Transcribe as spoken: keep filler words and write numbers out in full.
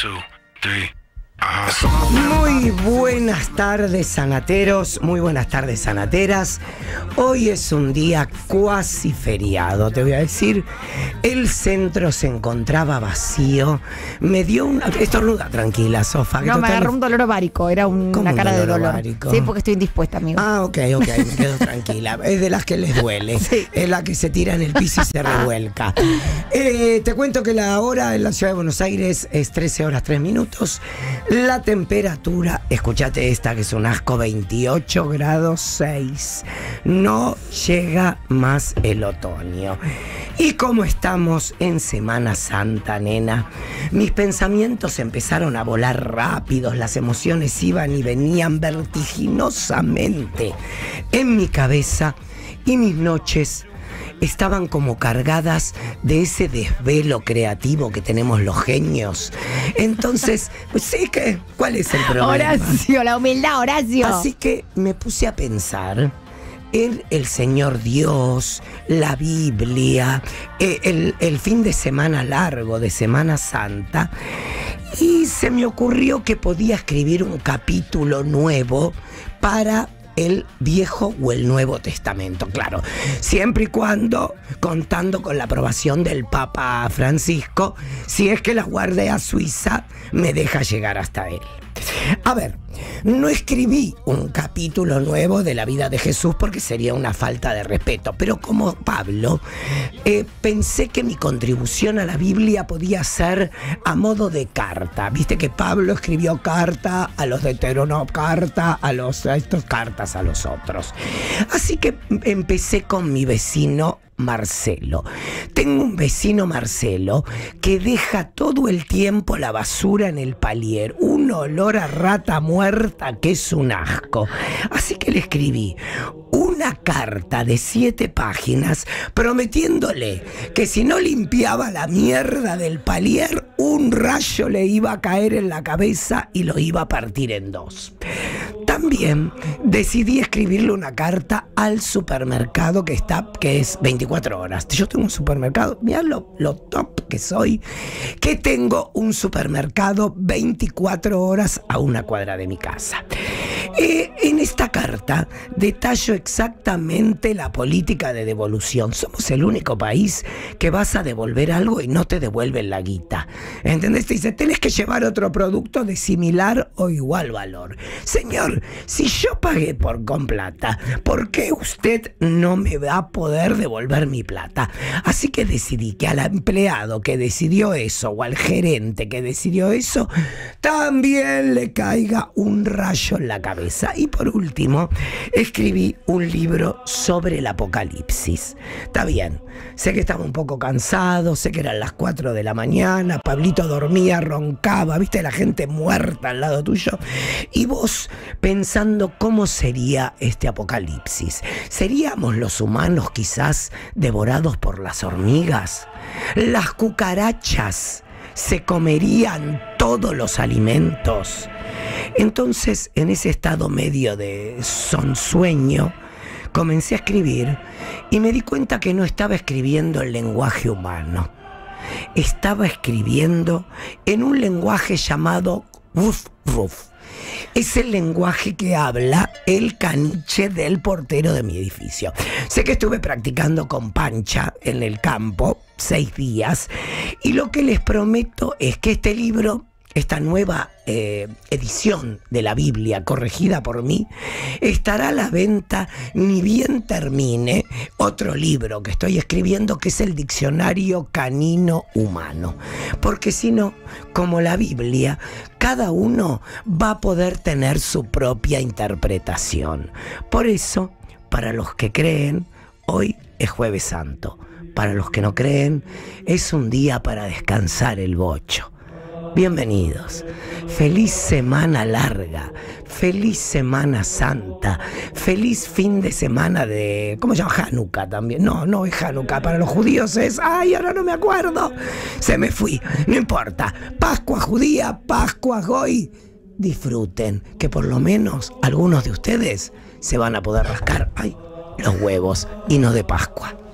two, three. Muy buenas tardes, sanateros. Muy buenas tardes, sanateras. Hoy es un día cuasi feriado, te voy a decir. El centro se encontraba vacío. Me dio una... Estornuda, tranquila, Sofa. No, total... me agarró un dolor ovárico. Era un... una cara un dolor de dolor ovárico? Sí, porque estoy indispuesta, amigo. Ah, ok, ok, me quedo tranquila. Es de las que les duele. Sí. Es la que se tira en el piso y se revuelca. eh, Te cuento que la hora en la ciudad de Buenos Aires es trece horas tres minutos. La temperatura, escuchate esta que es un asco, veintiocho grados seis. No llega más el otoño. Y como estamos en Semana Santa, nena, mis pensamientos empezaron a volar rápidos, las emociones iban y venían vertiginosamente en mi cabeza y mis noches estaban como cargadas de ese desvelo creativo que tenemos los genios. Entonces, pues sí que, ¿cuál es el problema? Horacio, la humildad, Horacio. Así que me puse a pensar en el Señor Dios, la Biblia, el, el fin de semana largo de Semana Santa, y se me ocurrió que podía escribir un capítulo nuevo para el Viejo o el Nuevo Testamento, claro, siempre y cuando contando con la aprobación del Papa Francisco, si es que la Guardia Suiza me deja llegar hasta él. A ver, no escribí un capítulo nuevo de la vida de Jesús porque sería una falta de respeto, pero como Pablo, eh, pensé que mi contribución a la Biblia podía ser a modo de carta. Viste que Pablo escribió carta a los de Teronó, carta a los a estos, cartas a los otros. Así que empecé con mi vecino Marcelo. Tengo un vecino Marcelo que deja todo el tiempo la basura en el palier, un olor a rata muerta que es un asco. Así que le escribí una carta de siete páginas prometiéndole que si no limpiaba la mierda del palier, un rayo le iba a caer en la cabeza y lo iba a partir en dos. También decidí escribirle una carta al supermercado que está, que es veinticuatro horas. Yo tengo un supermercado, mirá lo, lo top que soy, que tengo un supermercado veinticuatro horas a una cuadra de mi casa. Eh, en esta carta detallo exactamente la política de devolución. Somos el único país que vas a devolver algo y no te devuelven la guita. ¿Entendés? Te dice, tenés que llevar otro producto de similar o igual valor. Señor, si yo pagué por, con plata, ¿por qué usted no me va a poder devolver mi plata? Así que decidí que al empleado que decidió eso o al gerente que decidió eso, también le caiga un rayo en la cabeza. Y por último, escribí un libro sobre el apocalipsis. Está bien, sé que estaba un poco cansado, sé que eran las cuatro de la mañana, Pablito dormía, roncaba, viste la gente muerta al lado tuyo, y vos pensando cómo sería este apocalipsis. ¿Seríamos los humanos quizás devorados por las hormigas? ¿Las cucarachas se comerían todos los alimentos? Entonces, en ese estado medio de sonsueño, comencé a escribir y me di cuenta que no estaba escribiendo el lenguaje humano. Estaba escribiendo en un lenguaje llamado ruf ruf. Es el lenguaje que habla el caniche del portero de mi edificio. Sé que estuve practicando con Pancha en el campo seis días y lo que les prometo es que este libro, esta nueva eh, edición de la Biblia corregida por mí, estará a la venta ni bien termine otro libro que estoy escribiendo, que es el Diccionario Canino Humano. Porque si no, como la Biblia, cada uno va a poder tener su propia interpretación. Por eso, para los que creen, hoy es Jueves Santo. Para los que no creen, es un día para descansar el bocho. Bienvenidos, feliz semana larga, feliz Semana Santa, feliz fin de semana de... ¿Cómo se llama? Hanukkah también. No, no es Hanukkah, para los judíos es... ¡Ay, ahora no me acuerdo! Se me fui, no importa. Pascua judía, Pascua goy. Disfruten, que por lo menos algunos de ustedes se van a poder rascar, ay, los huevos y no de Pascua.